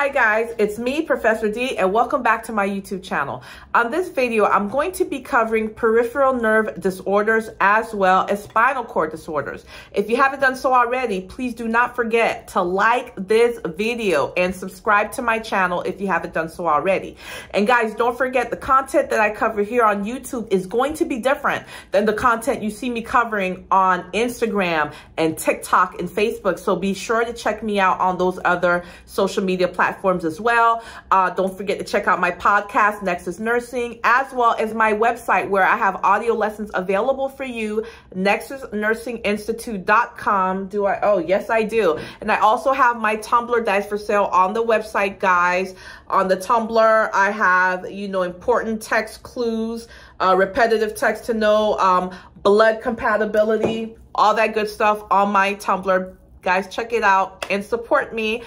Hi guys, it's me, Professor D, and welcome back to my YouTube channel. On this video, I'm going to be covering peripheral nerve disorders as well as spinal cord disorders. If you haven't done so already, please do not forget to like this video and subscribe to my channel if you haven't done so already. And guys, don't forget the content that I cover here on YouTube is going to be different than the content you see me covering on Instagram and TikTok and Facebook. So be sure to check me out on those other social media platforms as well. Don't forget to check out my podcast, Nexus Nursing, as well as my website where I have audio lessons available for you, nexusnursinginstitute.com. Do I? Oh, yes, I do. And I also have my Tumblr that is for sale on the website, guys. On the Tumblr, I have, you know, important text clues, repetitive text to know, blood compatibility, all that good stuff on my Tumblr. Guys, check it out and support me.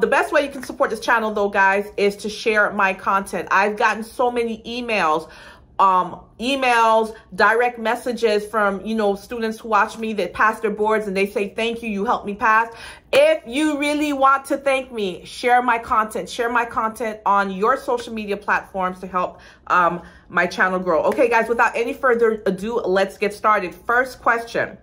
The best way you can support this channel though, guys, is to share my content. I've gotten so many emails, direct messages from, you know, students who watch me that pass their boards and they say, thank you, you helped me pass. If you really want to thank me, share my content on your social media platforms to help my channel grow. Okay guys, without any further ado, let's get started. First question.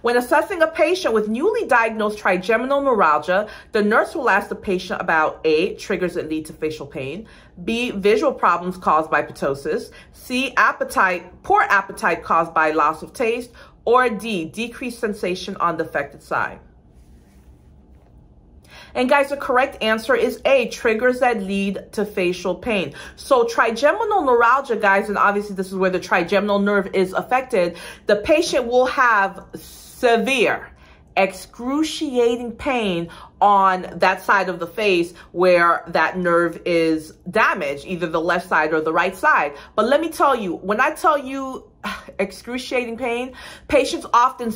When assessing a patient with newly diagnosed trigeminal neuralgia, the nurse will ask the patient about A, triggers that lead to facial pain, B, visual problems caused by ptosis, C, appetite, poor appetite caused by loss of taste, or D, decreased sensation on the affected side. And guys, the correct answer is A, triggers that lead to facial pain. So trigeminal neuralgia, guys, and obviously this is where the trigeminal nerve is affected, the patient will have severe, excruciating pain on that side of the face where that nerve is damaged, either the left side or the right side. But let me tell you, when I tell you excruciating pain, patients often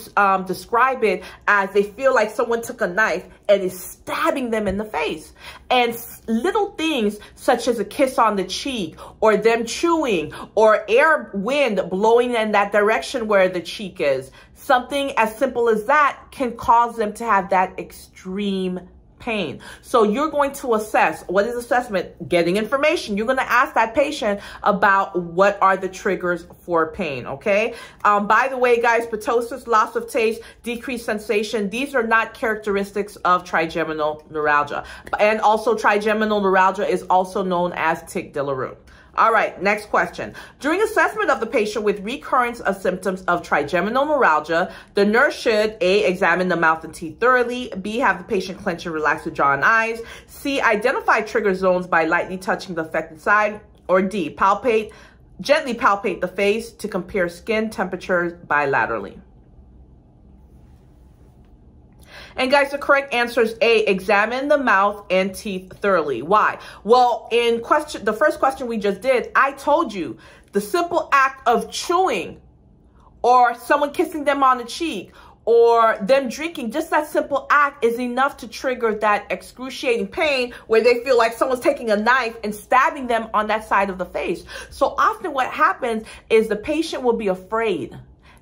describe it as they feel like someone took a knife and is stabbing them in the face. And little things such as a kiss on the cheek or them chewing or air wind blowing in that direction where the cheek is, something as simple as that can cause them to have that extreme pain. So you're going to assess. What is assessment? Getting information. You're going to ask that patient about what are the triggers for pain, okay? By the way, guys, ptosis, loss of taste, decreased sensation, these are not characteristics of trigeminal neuralgia. And also trigeminal neuralgia is also known as tic douloureux. All right, next question. During assessment of the patient with recurrence of symptoms of trigeminal neuralgia, the nurse should A, examine the mouth and teeth thoroughly, B, have the patient clench and relax the jaw and eyes, C, identify trigger zones by lightly touching the affected side, or D, gently palpate the face to compare skin temperatures bilaterally. And guys, the correct answer is A, examine the mouth and teeth thoroughly. Why? Well, in question, the first question we just did, I told you the simple act of chewing or someone kissing them on the cheek or them drinking, just that simple act is enough to trigger that excruciating pain where they feel like someone's taking a knife and stabbing them on that side of the face. So often what happens is the patient will be afraid.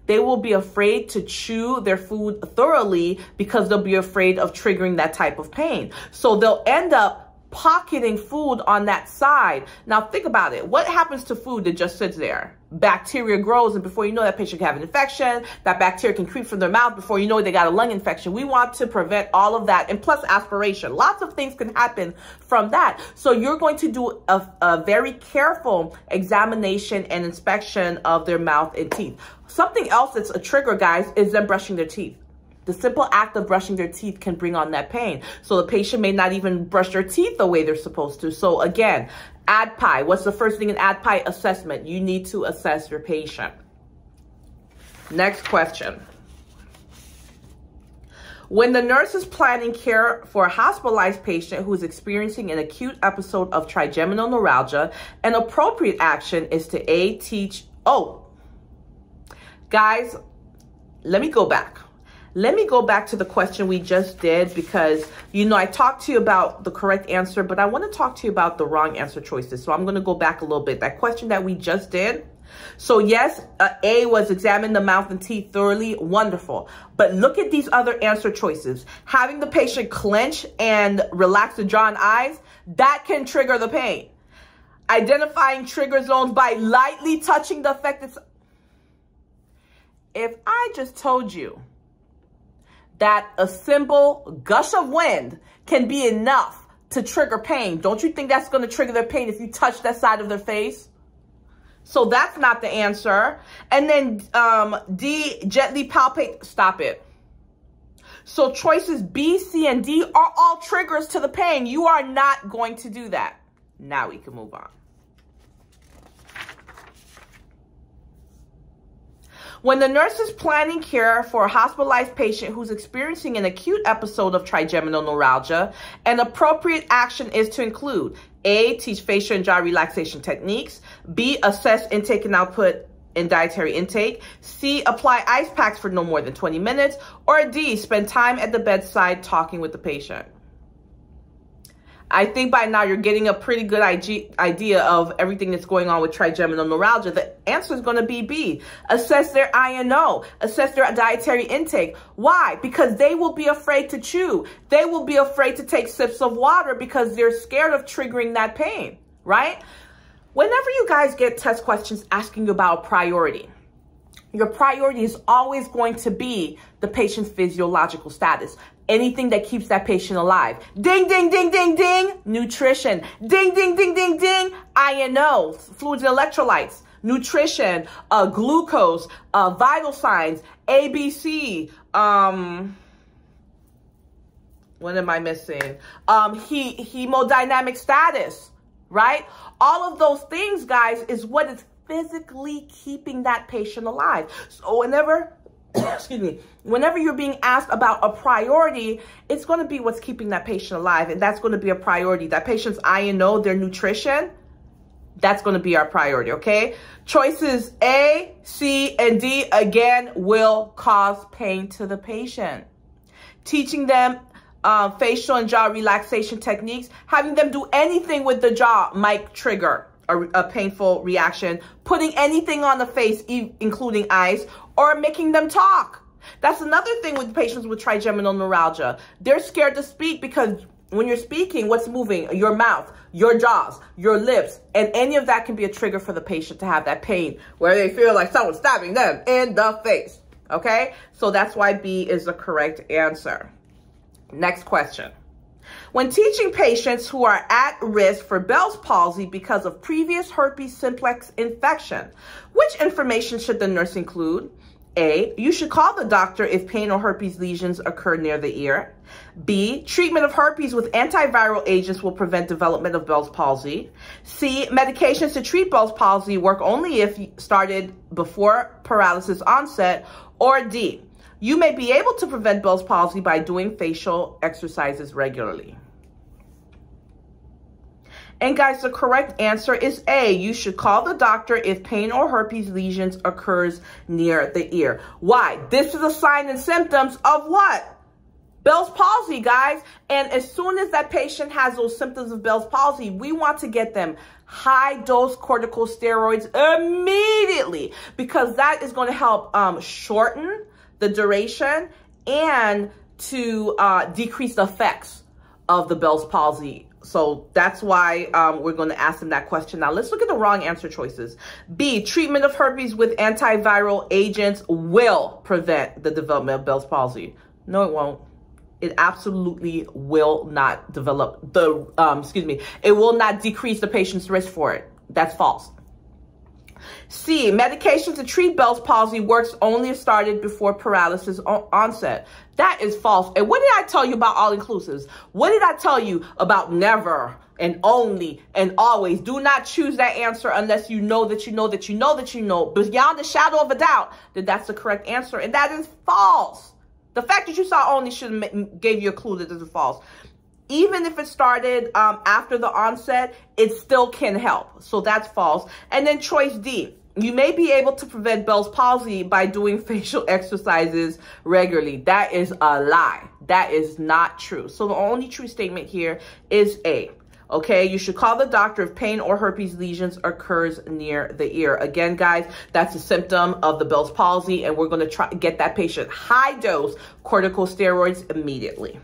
They will be afraid to chew their food thoroughly because they'll be afraid of triggering that type of pain. So they'll end up pocketing food on that side. Now think about it. What happens to food that just sits there? Bacteria grows, and before you know, that patient can have an infection. That bacteria can creep from their mouth. Before you know, they got a lung infection. We want to prevent all of that, and plus aspiration. Lots of things can happen from that. So you're going to do a very careful examination and inspection of their mouth and teeth. Something else that's a trigger, guys, is them brushing their teeth. The simple act of brushing their teeth can bring on that pain. So the patient may not even brush their teeth the way they're supposed to. So again, ADPIE. What's the first thing in ADPIE? Assessment. You need to assess your patient. Next question. When the nurse is planning care for a hospitalized patient who is experiencing an acute episode of trigeminal neuralgia, an appropriate action is to A, teach... Oh, guys, let me go back. Let me go back to the question we just did because, you know, I talked to you about the correct answer, but I want to talk to you about the wrong answer choices. So I'm going to go back a little bit. That question that we just did, So yes, A was examine the mouth and teeth thoroughly, wonderful. But look at these other answer choices. Having the patient clench and relax the jaw and eyes, that can trigger the pain. Identifying trigger zones by lightly touching the affected. If I just told you that a simple gush of wind can be enough to trigger pain, don't you think that's going to trigger their pain if you touch that side of their face? So that's not the answer. And then D, gently palpate, stop it. So choices B, C, and D are all triggers to the pain. You are not going to do that. Now we can move on. When the nurse is planning care for a hospitalized patient who's experiencing an acute episode of trigeminal neuralgia, an appropriate action is to include A, teach facial and jaw relaxation techniques, B, assess intake and output and dietary intake, C, apply ice packs for no more than 20 minutes, or D, spend time at the bedside talking with the patient. I think by now you're getting a pretty good idea of everything that's going on with trigeminal neuralgia. The answer is going to be B. Assess their INO. Assess their dietary intake. Why? Because they will be afraid to chew. They will be afraid to take sips of water because they're scared of triggering that pain, right? Whenever you guys get test questions asking you about priority, your priority is always going to be the patient's physiological status. Anything that keeps that patient alive. Ding, ding, ding, ding, ding. Nutrition. Ding, ding, ding, ding, ding. INO, fluids and electrolytes. Nutrition, glucose, vital signs, ABC. What am I missing? Hemodynamic status, right? All of those things, guys, is what is physically keeping that patient alive. So whenever... excuse me, whenever you're being asked about a priority, it's going to be what's keeping that patient alive. And that's going to be a priority. That patient's INO, their nutrition, that's going to be our priority, okay? Choices A, C, and D, again, will cause pain to the patient. Teaching them facial and jaw relaxation techniques, having them do anything with the jaw might trigger a painful reaction, putting anything on the face, including ice, or making them talk. That's another thing with patients with trigeminal neuralgia. They're scared to speak because when you're speaking, what's moving? Your mouth, your jaws, your lips, and any of that can be a trigger for the patient to have that pain where they feel like someone's stabbing them in the face, okay? So that's why B is the correct answer. Next question. When teaching patients who are at risk for Bell's palsy because of previous herpes simplex infection, which information should the nurse include? A, you should call the doctor if pain or herpes lesions occur near the ear. B, treatment of herpes with antiviral agents will prevent development of Bell's palsy. C, medications to treat Bell's palsy work only if started before paralysis onset. Or D, you may be able to prevent Bell's palsy by doing facial exercises regularly. And guys, the correct answer is A. You should call the doctor if pain or herpes lesions occurs near the ear. Why? This is a sign and symptoms of what? Bell's palsy, guys. And as soon as that patient has those symptoms of Bell's palsy, we want to get them high-dose corticosteroids immediately because that is going to help shorten the duration and to decrease the effects of the Bell's palsy. So that's why we're going to ask them that question. Now let's look at the wrong answer choices. B, treatment of herpes with antiviral agents will prevent the development of Bell's palsy. No, it won't. It absolutely will not develop the, it will not decrease the patient's risk for it. That's false. C, medication to treat Bell's palsy works only if started before paralysis onset. That is false. And what did I tell you about all inclusives? What did I tell you about never and only and always? Do not choose that answer unless you know that you know that you know that you know beyond the shadow of a doubt that that's the correct answer. And that is false. The fact that you saw only should have gave you a clue that this is false. Even if it started after the onset, it still can help. So that's false. And then choice D, you may be able to prevent Bell's palsy by doing facial exercises regularly. That is a lie. That is not true. So the only true statement here is A. Okay, you should call the doctor if pain or herpes lesions occurs near the ear. Again, guys, that's a symptom of the Bell's palsy, and we're going to try to get that patient high dose corticosteroids immediately.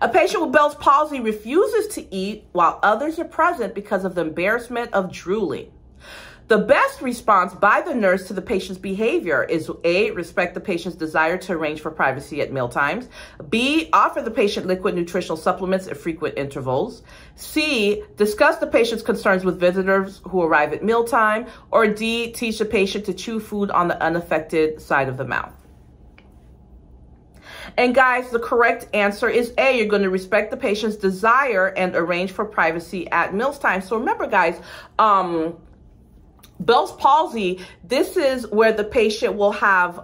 A patient with Bell's palsy refuses to eat while others are present because of the embarrassment of drooling. The best response by the nurse to the patient's behavior is A, respect the patient's desire to arrange for privacy at mealtimes. B, offer the patient liquid nutritional supplements at frequent intervals. C, discuss the patient's concerns with visitors who arrive at mealtime. Or D, teach the patient to chew food on the unaffected side of the mouth. And guys, the correct answer is A. You're going to respect the patient's desire and arrange for privacy at mealtime. So remember, guys, Bell's palsy, this is where the patient will have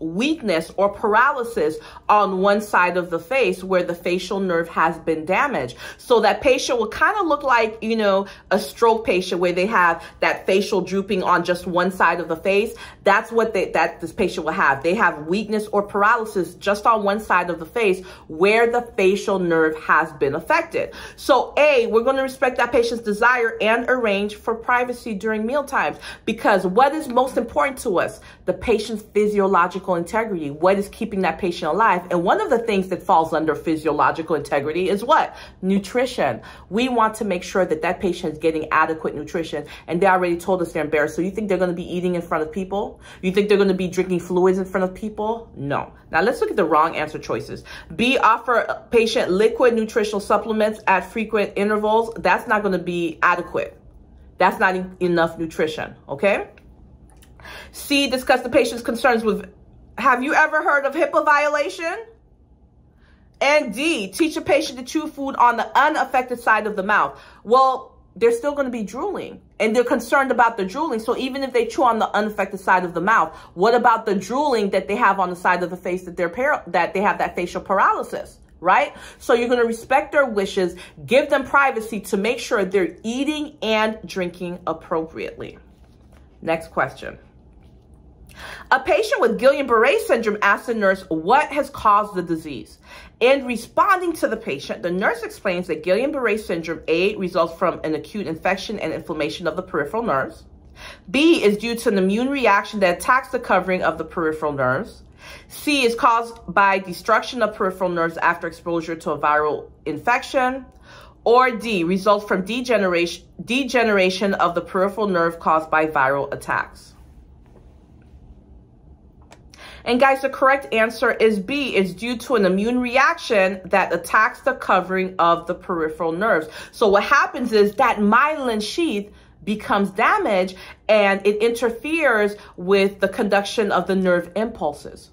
weakness or paralysis on one side of the face where the facial nerve has been damaged. So that patient will kind of look like, you know, a stroke patient where they have that facial drooping on just one side of the face. That's what this patient will have. They have weakness or paralysis just on one side of the face where the facial nerve has been affected. So A, we're going to respect that patient's desire and arrange for privacy during mealtime. Because what is most important to us? The patient's physiological integrity. What is keeping that patient alive? And one of the things that falls under physiological integrity is what? Nutrition. We want to make sure that that patient is getting adequate nutrition, and they already told us they're embarrassed. So you think they're going to be eating in front of people? You think they're going to be drinking fluids in front of people? No. Now let's look at the wrong answer choices. B, offer patient liquid nutritional supplements at frequent intervals. That's not going to be adequate. That's not enough nutrition, okay? C, discuss the patient's concerns with, have you ever heard of HIPAA violation? And D, teach a patient to chew food on the unaffected side of the mouth. Well, they're still going to be drooling, and they're concerned about the drooling. So even if they chew on the unaffected side of the mouth, what about the drooling that they have on the side of the face that they have that facial paralysis? Right? So you're going to respect their wishes, give them privacy to make sure they're eating and drinking appropriately. Next question. A patient with Guillain-Barré syndrome asked the nurse what has caused the disease. In responding to the patient, the nurse explains that Guillain-Barré syndrome A results from an acute infection and inflammation of the peripheral nerves. B is due to an immune reaction that attacks the covering of the peripheral nerves. C is caused by destruction of peripheral nerves after exposure to a viral infection. Or D, results from degeneration of the peripheral nerve caused by viral attacks. And guys, the correct answer is B. It's due to an immune reaction that attacks the covering of the peripheral nerves. So what happens is that myelin sheath becomes damaged, and it interferes with the conduction of the nerve impulses.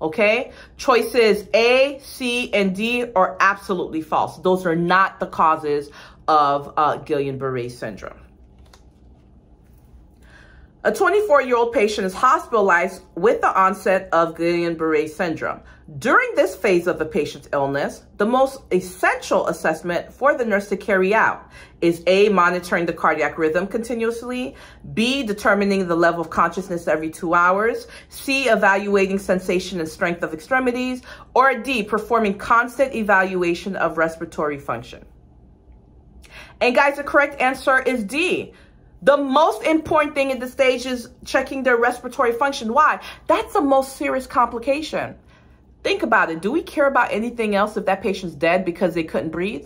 Okay, choices A, C, and D are absolutely false. Those are not the causes of Guillain-Barré syndrome. A 24-year-old patient is hospitalized with the onset of Guillain-Barré syndrome. During this phase of the patient's illness, the most essential assessment for the nurse to carry out is A, monitoring the cardiac rhythm continuously, B, determining the level of consciousness every 2 hours, C, evaluating sensation and strength of extremities, or D, performing constant evaluation of respiratory function. And guys, the correct answer is D. The most important thing at this stage is checking their respiratory function. Why? That's the most serious complication. Think about it. Do we care about anything else if that patient's dead because they couldn't breathe?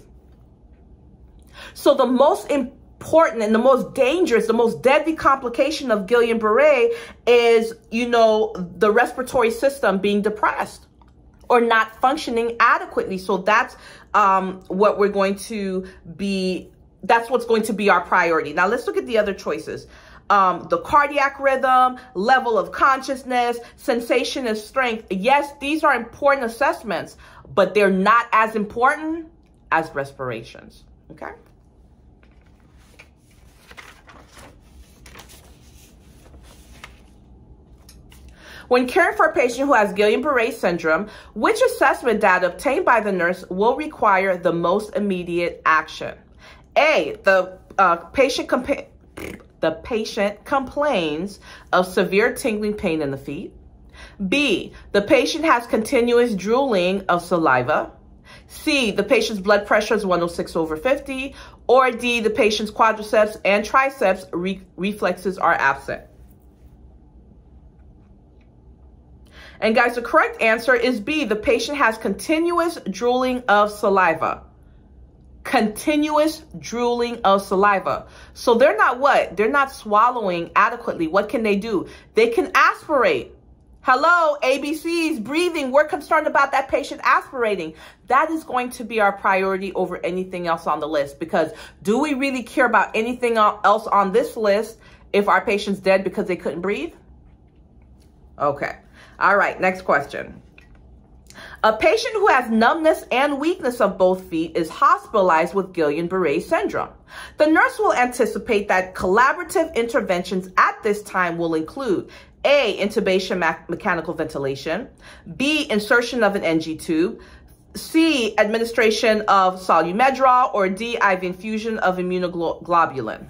So the most important and the most dangerous, the most deadly complication of Guillain-Barré is, you know, the respiratory system being depressed or not functioning adequately. So that's that's what's going to be our priority. Now let's look at the other choices. The cardiac rhythm, level of consciousness, sensation and strength. Yes, these are important assessments, but they're not as important as respirations. Okay. When caring for a patient who has Guillain-Barré syndrome, which assessment data obtained by the nurse will require the most immediate action? A, the patient complains of severe tingling pain in the feet. B, the patient has continuous drooling of saliva. C, the patient's blood pressure is 106/50. Or D, the patient's quadriceps and triceps reflexes are absent. And guys, the correct answer is B, the patient has continuous drooling of saliva. Continuous drooling of saliva. So they're not what? They're not swallowing adequately. What can they do? They can aspirate. Hello, ABCs, breathing. We're concerned about that patient aspirating. That is going to be our priority over anything else on the list, because do we really care about anything else on this list if our patient's dead because they couldn't breathe? Okay. All right, next question. A patient who has numbness and weakness of both feet is hospitalized with Guillain-Barré syndrome. The nurse will anticipate that collaborative interventions at this time will include A, intubation mechanical ventilation, B, insertion of an NG tube, C, administration of solumedrol, or D, IV infusion of immunoglobulin.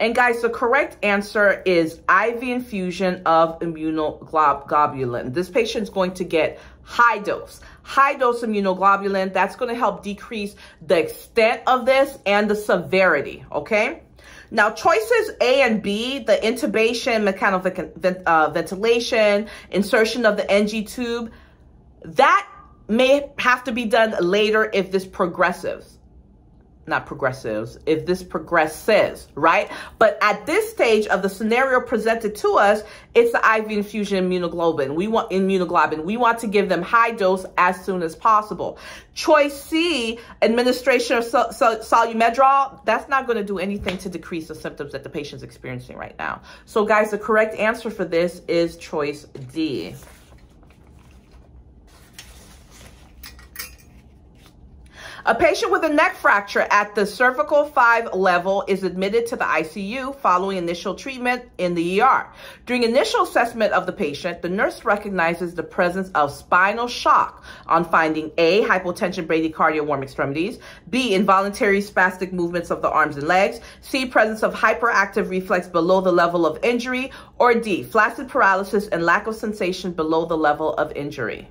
And guys, the correct answer is IV infusion of immunoglobulin. This patient's going to get high dose immunoglobulin. That's going to help decrease the extent of this and the severity, okay? Now, choices A and B, the intubation, mechanical ventilation, insertion of the NG tube, that may have to be done later if this progresses. Not progressives, if this progresses, right? But at this stage of the scenario presented to us, it's the IV infusion immunoglobulin. We want to give them high dose as soon as possible. Choice C, administration of solumedrol, that's not going to do anything to decrease the symptoms that the patient's experiencing right now. So guys, the correct answer for this is choice D. A patient with a neck fracture at the cervical 5 level is admitted to the ICU following initial treatment in the ER. During initial assessment of the patient, the nurse recognizes the presence of spinal shock on finding A, hypotension, bradycardia, warm extremities, B, involuntary spastic movements of the arms and legs, C, presence of hyperactive reflex below the level of injury, or D, flaccid paralysis and lack of sensation below the level of injury.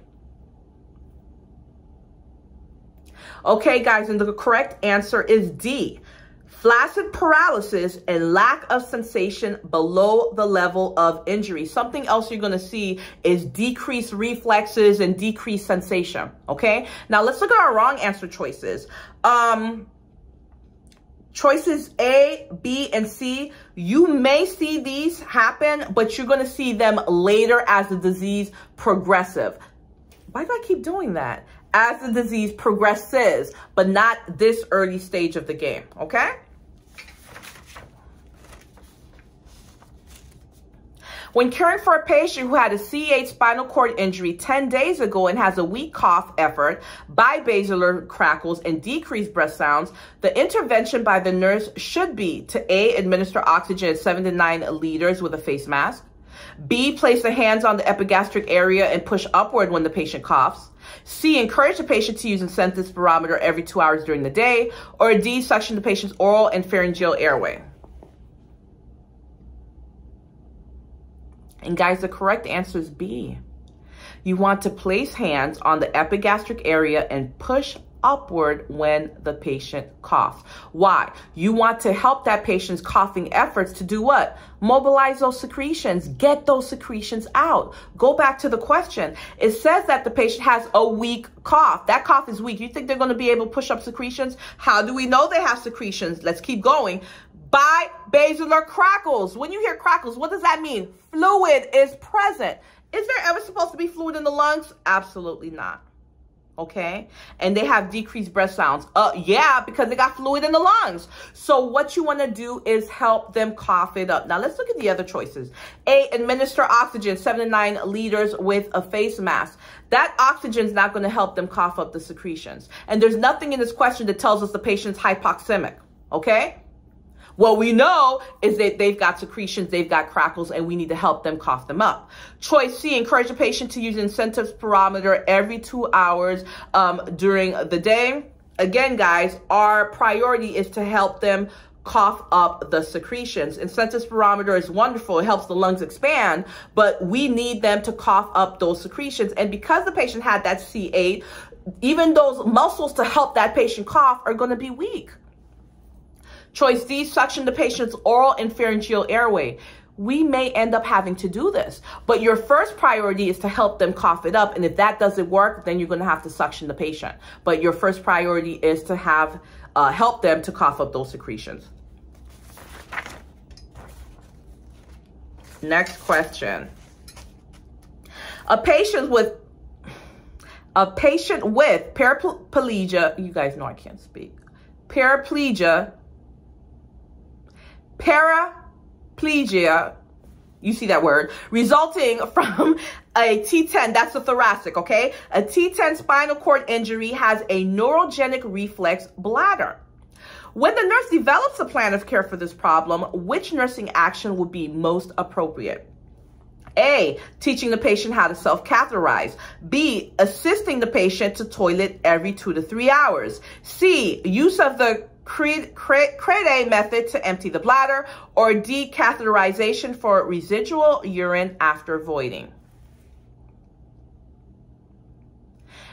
Okay, guys, and the correct answer is D, flaccid paralysis and lack of sensation below the level of injury. Something else you're going to see is decreased reflexes and decreased sensation, okay? Now, let's look at our wrong answer choices. Choices A, B, and C, you may see these happen, but you're going to see them later as the disease progresses. Why do I keep doing that? As the disease progresses, but not this early stage of the game, okay? When caring for a patient who had a C8 spinal cord injury 10 days ago and has a weak cough effort, bibasilar crackles, and decreased breath sounds, the intervention by the nurse should be to A, administer oxygen at 7 to 9 liters with a face mask. B, place the hands on the epigastric area and push upward when the patient coughs. C, encourage the patient to use incentive spirometer every 2 hours during the day. Or D, suction the patient's oral and pharyngeal airway. And guys, the correct answer is B. You want to place hands on the epigastric area and push upward when the patient coughs. Why? You want to help that patient's coughing efforts to do what? Mobilize those secretions. Get those secretions out. Go back to the question. It says that the patient has a weak cough. That cough is weak. You think they're going to be able to push up secretions? How do we know they have secretions? Let's keep going. Bibasilar crackles. When you hear crackles, what does that mean? Fluid is present. Is there ever supposed to be fluid in the lungs? Absolutely not. Okay, and they have decreased breath sounds. Yeah, because they got fluid in the lungs. So what you want to do is help them cough it up. Now let's look at the other choices. A, administer oxygen 7 to 9 liters with a face mask. That oxygen is not going to help them cough up the secretions. And there's nothing in this question that tells us the patient's hypoxemic. Okay, what we know is that they've got secretions, they've got crackles, and we need to help them cough them up. Choice C, encourage the patient to use incentive spirometer every 2 hours during the day. Again, guys, our priority is to help them cough up the secretions. Incentive spirometer is wonderful. It helps the lungs expand, but we need them to cough up those secretions. And because the patient had that C8, even those muscles to help that patient cough are going to be weak. Choice D, suction the patient's oral and pharyngeal airway. We may end up having to do this, but your first priority is to help them cough it up. And if that doesn't work, then you're going to have to suction the patient. But your first priority is to have help them to cough up those secretions. Next question. A patient with paraplegia, you guys know I can't speak, paraplegia, you see that word, resulting from a T10, that's the thoracic, okay? A T10 spinal cord injury has a neurogenic reflex bladder. When the nurse develops a plan of care for this problem, which nursing action would be most appropriate? A, teaching the patient how to self-catheterize. B, assisting the patient to toilet every 2 to 3 hours. C, use of the Crede method to empty the bladder. Or D, catheterization for residual urine after voiding.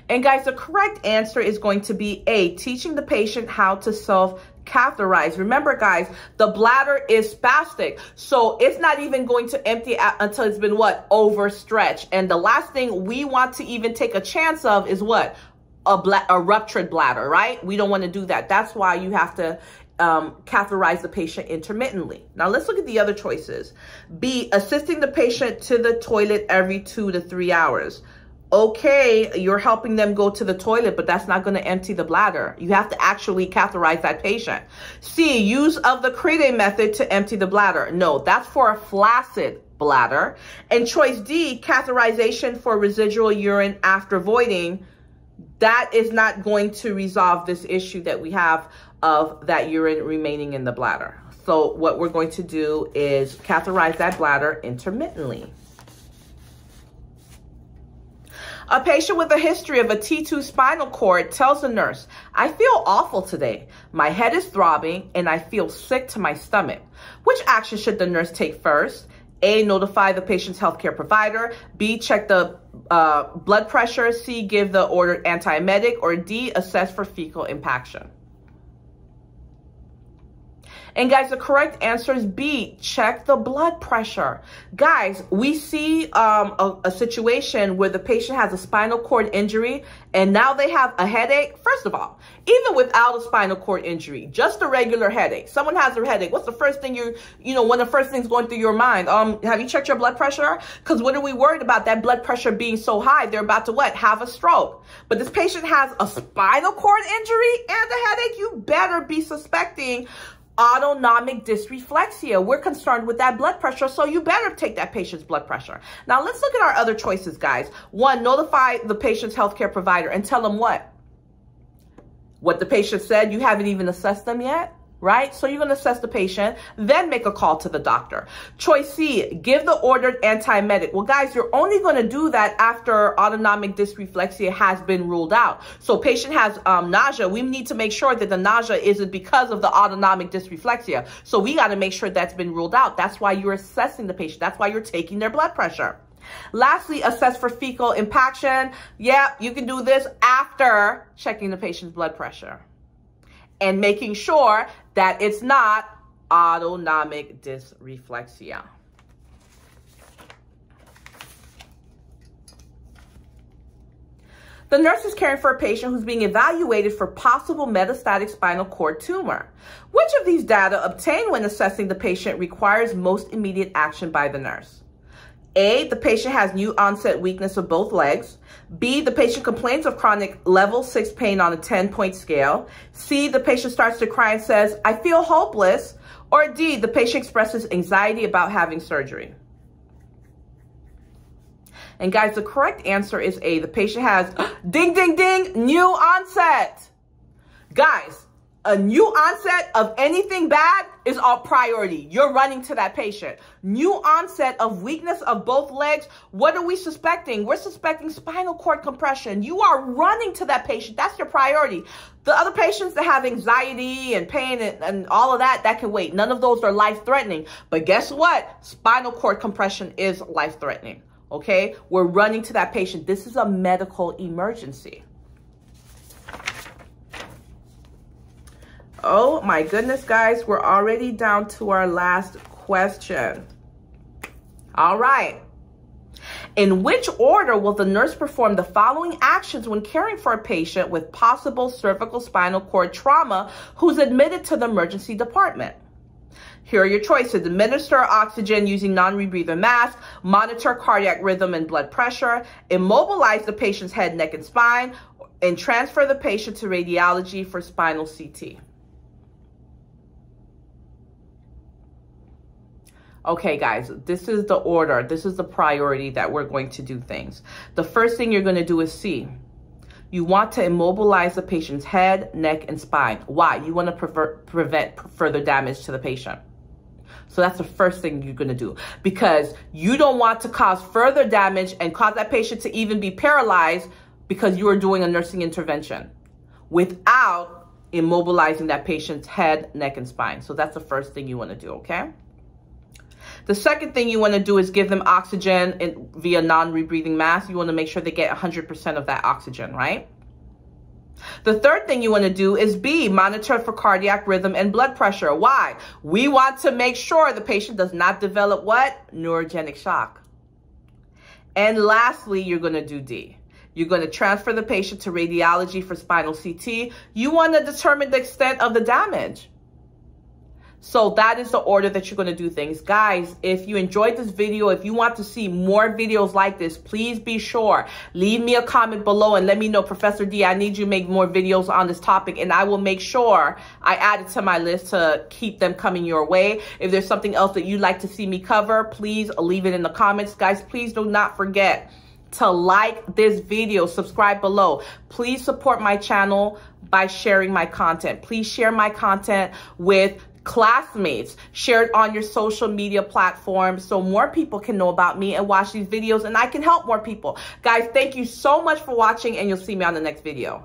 And guys, the correct answer is going to be A, teaching the patient how to self-catheterize. Remember guys, the bladder is spastic, so it's not even going to empty out until it's been what? Overstretched. And the last thing we want to even take a chance of is what? A ruptured bladder, right? We don't want to do that. That's why you have to catheterize the patient intermittently. Now let's look at the other choices. B, assisting the patient to the toilet every 2 to 3 hours. Okay, you're helping them go to the toilet, but that's not going to empty the bladder. You have to actually catheterize that patient. C, use of the Crede method to empty the bladder. No, that's for a flaccid bladder. And choice D, catheterization for residual urine after voiding. That is not going to resolve this issue that we have of that urine remaining in the bladder. So what we're going to do is catheterize that bladder intermittently. A patient with a history of a T2 spinal cord tells the nurse, I feel awful today. My head is throbbing and I feel sick to my stomach. Which action should the nurse take first? A, notify the patient's healthcare provider. B, check the blood pressure. C, give the ordered antiemetic. Or D, assess for fecal impaction. And guys, the correct answer is B, check the blood pressure. Guys, we see a situation where the patient has a spinal cord injury and now they have a headache. First of all, even without a spinal cord injury, just a regular headache. Someone has a headache. What's the first thing you know, one of the first things going through your mind? Have you checked your blood pressure? Because what are we worried about? That blood pressure being so high, they're about to what? Have a stroke. But this patient has a spinal cord injury and a headache. You better be suspecting autonomic dysreflexia. We're concerned with that blood pressure, so you better take that patient's blood pressure. Now let's look at our other choices, guys. One, notify the patient's healthcare provider and tell them what? What the patient said. You haven't even assessed them yet, right? So you're going to assess the patient, then make a call to the doctor. Choice C, give the ordered antiemetic. Well, guys, you're only going to do that after autonomic dysreflexia has been ruled out. So patient has nausea. We need to make sure that the nausea isn't because of the autonomic dysreflexia. So we got to make sure that's been ruled out. That's why you're assessing the patient. That's why you're taking their blood pressure. Lastly, assess for fecal impaction. Yeah, you can do this after checking the patient's blood pressure and making sure that it's not autonomic dysreflexia. The nurse is caring for a patient who's being evaluated for possible metastatic spinal cord tumor. Which of these data obtained when assessing the patient requires most immediate action by the nurse? A, the patient has new onset weakness of both legs. B, the patient complains of chronic level 6 pain on a 10-point scale. C, the patient starts to cry and says, I feel hopeless. Or D, the patient expresses anxiety about having surgery. And guys, the correct answer is A, the patient has, ding, ding, ding, new onset. Guys, A new onset of anything bad is our priority. You're running to that patient. New onset of weakness of both legs. What are we suspecting? We're suspecting spinal cord compression. You are running to that patient. That's your priority. The other patients that have anxiety and pain and all of that, that can wait. None of those are life-threatening. But guess what? Spinal cord compression is life-threatening. Okay? We're running to that patient. This is a medical emergency. Oh my goodness, guys, we're already down to our last question. All right. In which order will the nurse perform the following actions when caring for a patient with possible cervical spinal cord trauma who's admitted to the emergency department? Here are your choices. Administer oxygen using non-rebreather mask, monitor cardiac rhythm and blood pressure, immobilize the patient's head, neck, and spine, and transfer the patient to radiology for spinal CT. Okay, guys, this is the order. This is the priority that we're going to do things. The first thing you're going to do is see. You want to immobilize the patient's head, neck, and spine. Why? You want to prevent further damage to the patient. So that's the first thing you're going to do, because you don't want to cause further damage and cause that patient to even be paralyzed because you are doing a nursing intervention without immobilizing that patient's head, neck, and spine. So that's the first thing you want to do, okay? The second thing you want to do is give them oxygen via non-rebreathing mask. You want to make sure they get 100% of that oxygen, right? The third thing you want to do is B, monitor for cardiac rhythm and blood pressure. Why? We want to make sure the patient does not develop what? Neurogenic shock. And lastly, you're going to do D. You're going to transfer the patient to radiology for spinal CT. You want to determine the extent of the damage. So that is the order that you're going to do things. Guys, if you enjoyed this video, if you want to see more videos like this, please be sure, leave me a comment below and let me know, Professor D, I need you to make more videos on this topic, and I will make sure I add it to my list to keep them coming your way. If there's something else that you'd like to see me cover, please leave it in the comments. Guys, please do not forget to like this video, subscribe below. Please support my channel by sharing my content. Please share my content with classmates, share it on your social media platform so more people can know about me and watch these videos, and I can help more people. Guys, thank you so much for watching, and you'll see me on the next video.